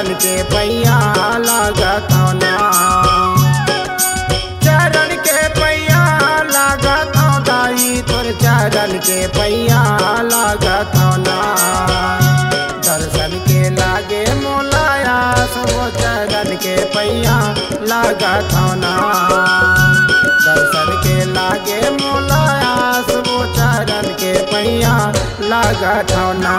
चरण के पैया लागत ना, चरण के पैया लागत दाई तोर चरण के पैया लागत ना। दर्शन के लागे मोलाया सब चरण के पैया लागत ना, दर्शन के लागे मोलाया सब चरण के पैया लागत ना।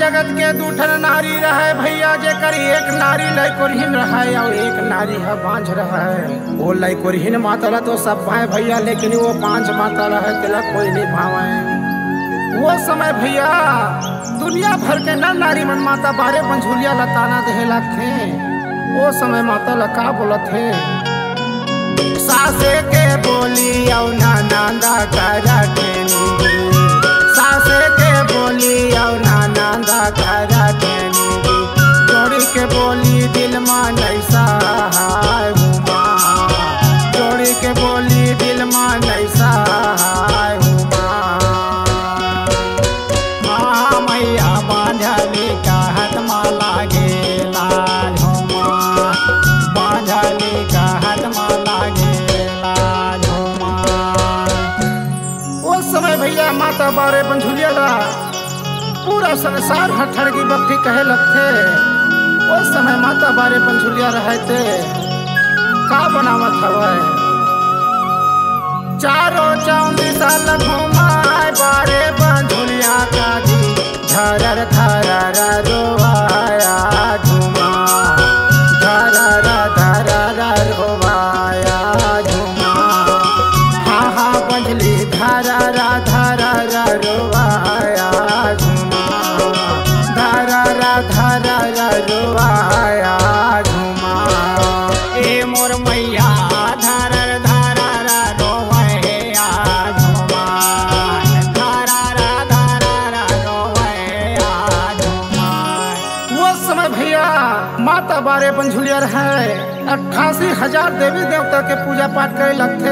जगत के दूठन नारी रहे भैया जे करी एक नारी लय कोरहिन रहे और एक नारी है बांझ रहे। वो लय कोरहिन माता रह तो सब पाए भैया, लेकिन वो बांझ माता रहे तिला कोई नहीं भावे। वो समय भैया दुनिया भर के ना नारी मन माता बारे मंझूलिया लताना देहला थे। वो समय माता लका बोलत है सासे के बोली और नानांदा करा टेनी, सासे के बोली और नानांदा करा टेनी, जोड़ी के बोली दिल माँ नैसा हाय हुमा, जोड़ी के बोली दिल माँ नैसा हाय हुमा। हाँ मैया बांझली कहत माला गेला झुमा, बांझली कहत माला गेला झुमा। उस समय भैया माता बारे बंझुलिया ला पूरा संसार हठड़ की बक्ति कहे लगते। उस समय माता बारे बंझुलिया रहते का बनावत हवे चारों चौदिशा घुमाए बारे बंझुलिया का जी धरर धरर रोवाया झुमा, धरर धरर रोवाया झुमा। हाँ हाँ बंझली धरर धरर रोवाया झुमा, धरर धरर रोवाया झुमा। ए मोर मैया धरर धरर रोवाया झुमा, धरर धरर रोवाया झुमा। वो समय भैया माता बारे बंझुलिया रहे 88,000 देवी देवता के पूजा पाठ करे लगते,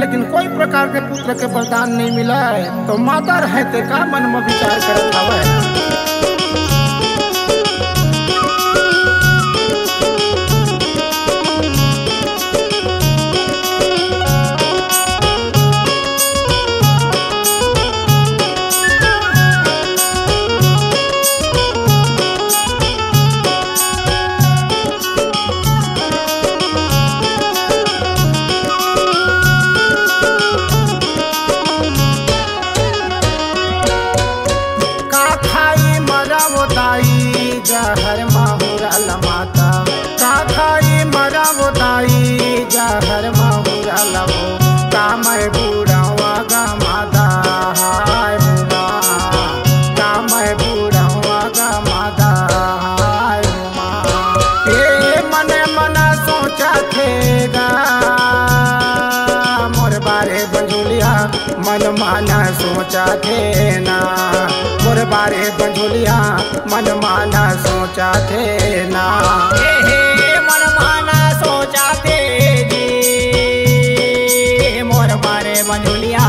लेकिन कोई प्रकार के पुत्र के वरदान नहीं मिला है। तो माता रहते का मन में विचार करत मनमाना सोचा थे ना, मोर बारे बंझुलिया मनमाना सोचा थे ना। हे मनमाना सोचा थे जी, मोर बारे बंझुलिया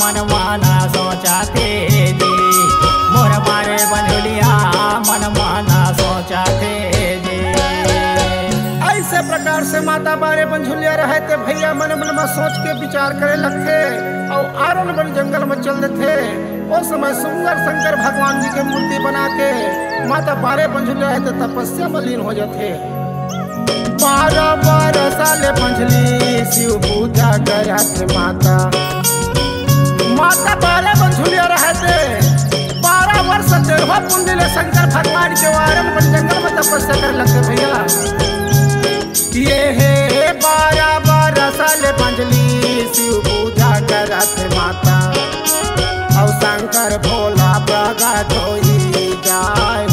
मनमाना सोचा थे जी, मोर बारे बंझुलिया मनमाना सोचा थे जी। ऐसे प्रकार से माता बारे बंझुलिया रहते भैया मन मन में सोच के विचार करे लगते और आरण बन जंगल में चल थे। उस समय सुंदर शंकर भगवान जी के मूर्ति बना के माता बारे बंझुलिया तपस्या में लीन हो जाते। बारह बारह साल मंझली शिव पूजा करत माता माता बारह मंझुलिया रहते 12 वर्ष देवा पुंडले शंकर भगवान के वारन वन जंगल में तपस्या कर लगते भैया। ये है 12 साल मंझली शिव पूजा करत माता और शंकर भोला बगा धोई जाए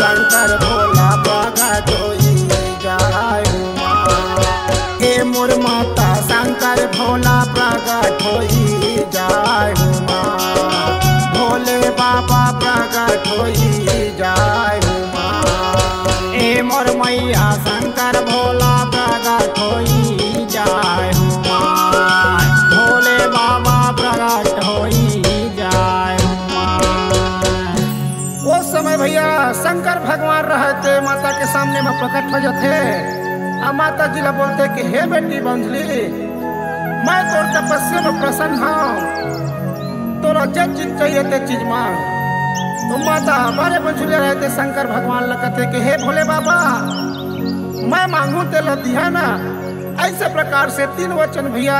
शंकर भोला बगा धोई जाए हे मोर माता शंकर भोला बगा धोई जाए भोले बाबा बगा धोई जाए हे मोर मैया शंकर भोला बगा धोई जाए भोले बाबा बगा धोई जाए। वो समय भैया शंकर भगवान रहते माता के सामने में प्रकट हो जाते आ माता जी ला बोलते कि हे बेटी बंझली मैं तोर तपस्या में प्रसन्न हूँ तोरा जो चीज चाहिए ते चीज मांग। तो माता हमारे बंझुलिया रहते शंकर भगवान ला कहते कि हे भोले बाबा मैं मांगू तेल दिया ना। ऐसे प्रकार से 3 वचन भैया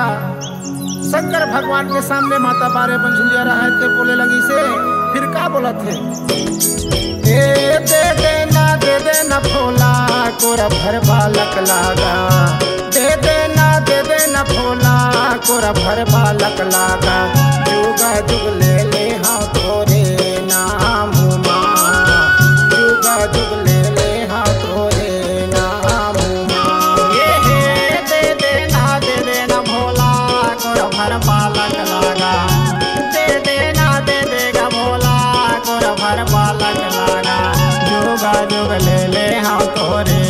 शंकर भगवान के सामने माता बारे बंझुलिया रहते बोले लगी से फिर का बोला थे दे देना भोला कोरा भर बालक लागा दे देना भोला कोरा भर बालक लागा जुगा जुग ले हाँ तोरे नाम माँ जुगा जुग ले हाँ तोरे नाम माँ। ये है दे देना भोला कोरा भर बालक लागा दे देगा भोला कोरा भर बालक लागा जुगा जुग ले हाँ तोरे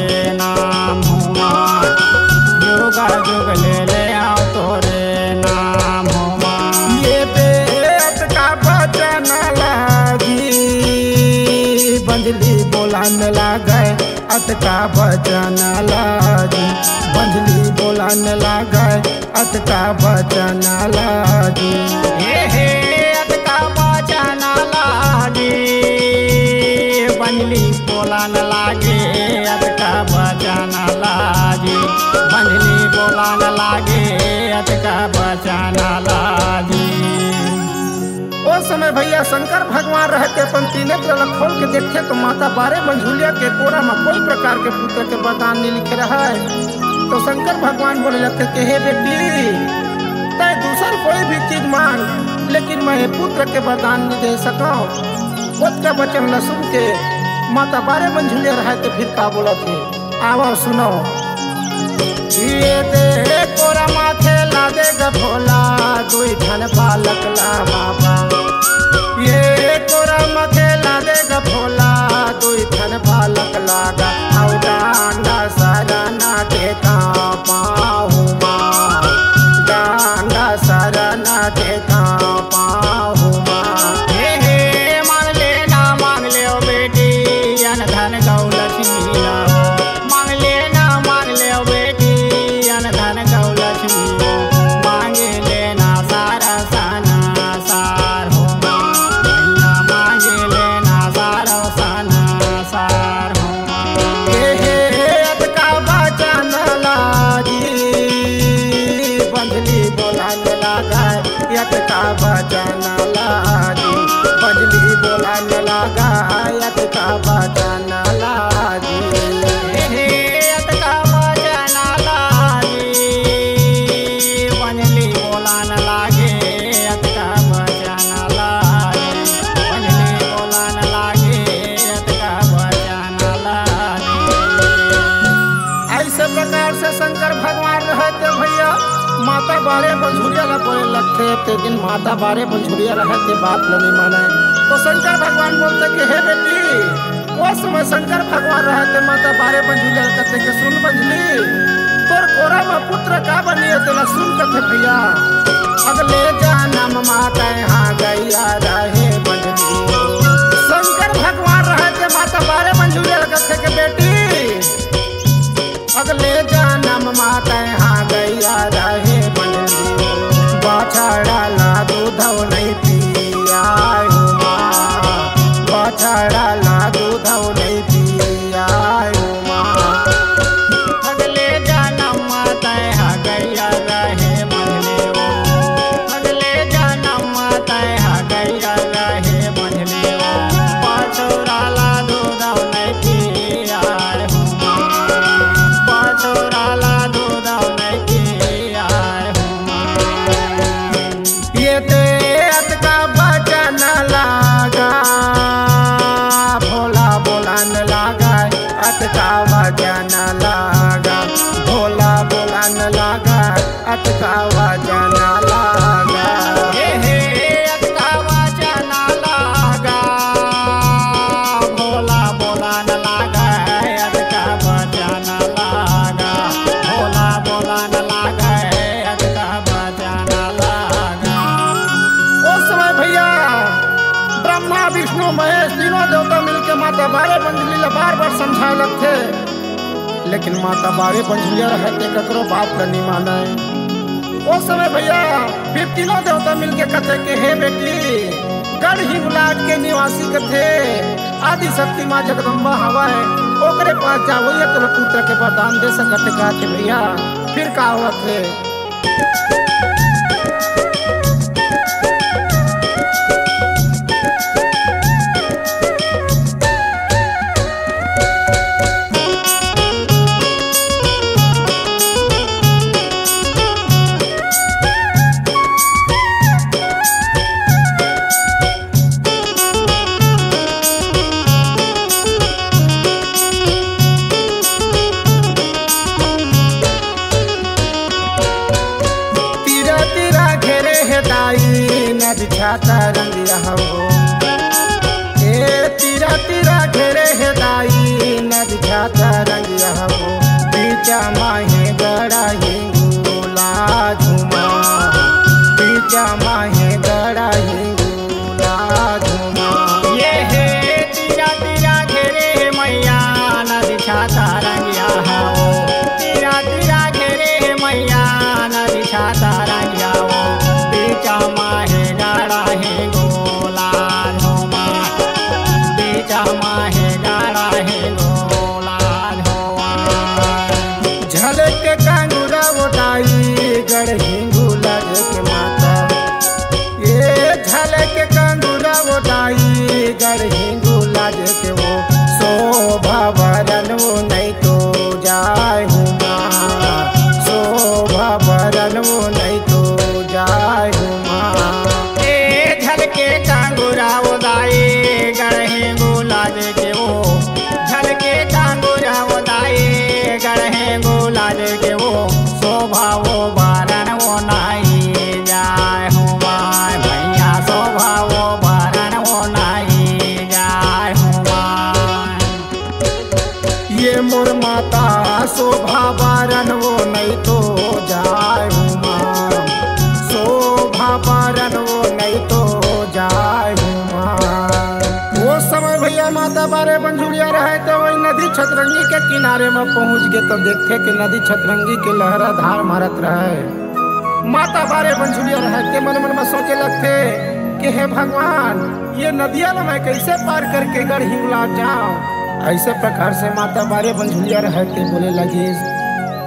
नाम माँ जुगा जुग ले हाँ तोरे नाम माँ। ये बेत का बचन लागी बंझली बोलान लागे अत का बचन लागी बंझली बोलान लागे अत का बचन लागी हे अत का बचन लागी बंझली बोलान लागे अत का बचन लागी बंझली बोलान लागे अत का बचन लागी। वो समय भैया शंकर भगवान रहते अपन तीनेत्र खोल के देखे तो माता बारे बंझुलिया के कोरा में कोई प्रकार के पुत्र के वरदान नहीं लिखे रहा है। तो शंकर भगवान बोले लगते कि हे बेटी तय दूसर कोई भी चीज मांग लेकिन मैं पुत्र के वरदान नहीं दे सका। उसका वचन न सुन के माता बारे मंझुलिया रहते फिर का बोला थे आओ सुनो ये दे कोरा माथे ला देगा भोला दुई धन बालक ला बाबा ये कोरा माथे ला देगा भोला दुई धन बालक लागा और डांडा सारा ना देखा पाऊ माँ डांडा सारा ना देखा पाऊ माँ। माता बारे बंझुरिया ला बोले लगते ते दिन माता बारे बंझुरिया रहते बात नहीं माने। तो शंकर भगवान बोलते कि हे बेटी वो समय शंकर भगवान रहते माता बारे बंझुरिया कहते कि सुन बंझली तोर कोरा में पुत्र का बनिए तेला सुन कथे भैया अगले जन्म माता यहाँ गैया रहे बंझली। शंकर भगवान रहते माता बारे बंझुरिया कहते कि बेटी अगले जन्म माता यहाँ गैया रहे बछड़ा दूध नहीं पिया बछड़ा दूध नहीं पिया। अटकावा जा ना लागा, भोला भोला न लागा, अटकावा जा ना लागा, हे अटकावा जा ना लागा, भोला भोला न लागा, अटकावा जा ना लागा, भोला भोला न लागा, अटकावा जा ना लागा। उस समय भैया ब्रह्मा विष्णु महेश तीनों देवता मिलके माता बारे बंजली ला बार बार समझाए लगते, लेकिन माता बारे बंजलिया रहते ककरो बाप का नहीं माना है। उस समय भैया फिर तीनों देवता मिलके कहते कि हे बेटी, गढ़ हिंगलाज के निवासी कथे आदि शक्ति माँ जगदम्बा हवा है, ओकरे पास जाओ या तोरा पुत्र के वरदान दे सकत का। भैया फिर का होत है छाता रंगिया हो, ए तीरा तीरा घेरे है दाई नद छाता रंगिया हो, बीचा माहे गड़ा हिंगूला झूमा, बीचा माहे गड़ा हिंगूला झूमा, ये है तीरा तीरा घेरे मैया नद छाता रंगिया हो, तीरा तीरा घेरे मैया नद छाता रंगिया हो, बीचा माहे गढ़ हिंगुलाज के वो शोभा बरन वो नहीं तो जाय हुमा, शोभा बरन वो नहीं तो जाय हुमा, ए झलके कांगुरा वो दाई गढ़ हिंगुलाज के वो, झलके कांगुरा वो दाई गढ़ हिंगुलाज के वो, शोभा वो बरन वो नहीं जाय हुमा, भैया शोभा वो मोर माता शोभा बारन वो नहीं तो जाय हुमा, शोभा बारन वो नहीं तो जाय हुमा। वो समय भैया माता बारे बंजुड़िया रहे तो वही नदी छतरंगी के किनारे में पहुंच गए, तब देखे कि नदी छतरंगी के लहरा धार मारत रहे। माता बारे बंजुड़िया रहे के मन मन में सोचे लगते कि हे भगवान, ये नदिया न मैं कैसे पार करके गढ़ हिंगलाज जाऊं। ऐसे प्रकार से माता बारे बंझुलिया रहते बोले लगी।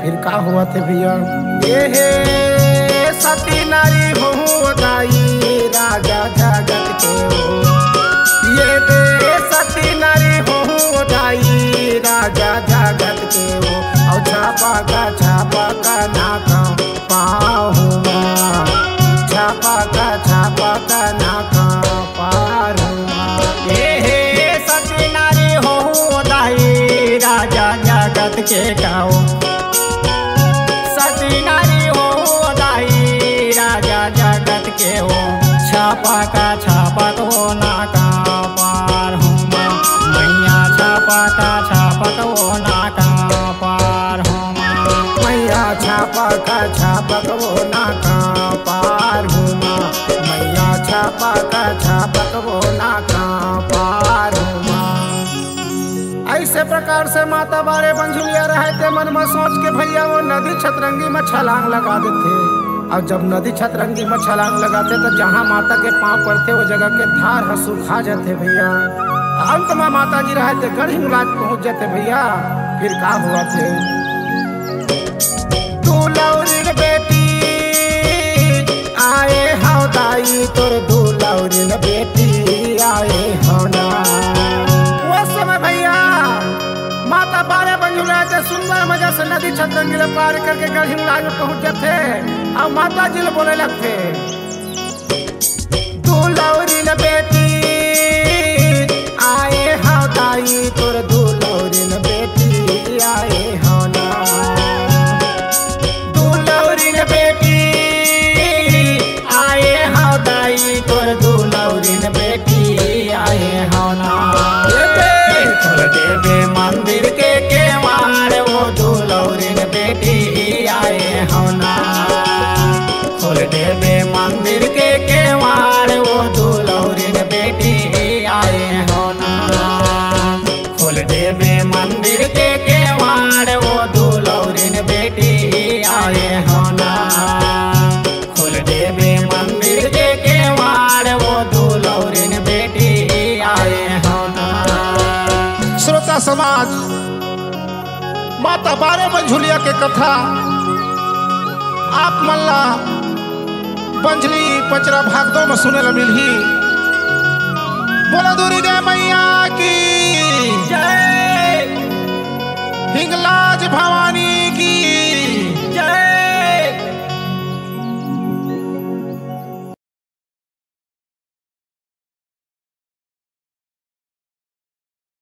फिर का हुआ थे भैया, ये सती नारी हो दाई राजा जगत के हो, ये सती नारी हो दाई राजा जगत के हो, और छापा का नाका पार हुआ, छापा का नाका पार हुआ, राजा जगत के गाओ, सती नारी हो दाई राजा जगत के हो, छापा तो ना का पार हुमा, मैया छापा तो ना का पार हुमा, मैया छापा तो ना का पार हुमा, मैया छापा तो ना का पार हुमा। ऐसे प्रकार से माता बारे बंझुलिया रहते मन में सोच के भैया वो नदी छतरंगी में छलांग लगा देते, और जब नदी छतरंगी में छलांग लगाते तो जहाँ माता के पाँव पड़ते वो जगह के धार हंसू खा जाते भैया। अंत में माता जी रहते गढ़ हिंगलाज पहुँच जाते भैया। फिर का हुआ थे, तू लौरिन बेटी आए हाउ दाई, तोर दू लौरिन बेटी आए हाउ ना। भैया माता बारे बंजुलिया के सुंदर मजा से नदी छतरंगी पार करके गढ़ हिंगलाज में पहुँच जाते, और माता जी बोले लगते, तू लौरिन बेटी आए हाउ दाई, तोर दू लौरिन बेटी समाज माता बारे में झुलिया के कथा आप मल्ला पंजली पचरा भाग दो में सुने ल मिली। बोला दूरी गए मैया की जय, हिंगलाज भवानी।